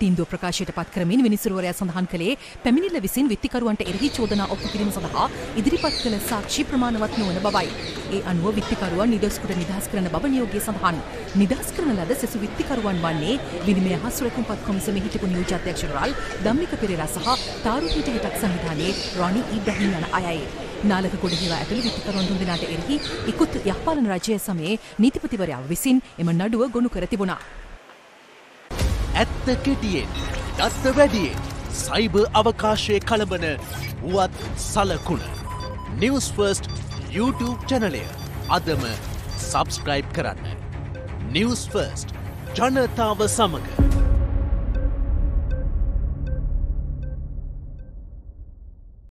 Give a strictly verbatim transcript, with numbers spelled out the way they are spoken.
තින්දුව ප්‍රකාශයට පත් කරමින් විනිසුරුවරයා සඳහන් කළේ පැමිණිල්ල විසින් විත්තිකරුවන්ට එරෙහි චෝදනා ඔප්පු කිරීම සඳහා ඉදිරිපත් කළ සාක්ෂි ප්‍රමාණවත් නොවන බවයි. ඒ අනුව විත්තිකරුවන් නිදොස්කුට නිදහස් කරන බව නියෝගයේ සඳහන්. නිදහස් කරන ලද සෙසු විත්තිකරුවන් වන්නේ විනිමය හා සුරැකීම්පත් කොමිසමේ හිටපු නියෝජ්‍ය අධ්‍යක්ෂ ජනරාල් ධම්මික පෙරේරා සහ තාරුපීඨ හිටක් සංවිධානයේ රොනි ඉඩහින් යන අයයි. නාලක ගොඩහිවා ඇතුළු විත්තිකරුවන් තුන් දෙනාට එරෙහි ඉකුත් යහපාලන රජය සමයේ නීතිපතිවරයා විසින් එම නඩුව ගොනු කර තිබුණා. ඇත්ත කෙටියෙන්, දත්ත වැඩියෙන්, සයිබර් අවකාශයේ කලබන වුවත් සලකුණ. News First YouTube channel අදම subscribe කරන්න. News First ජනතාව සමග.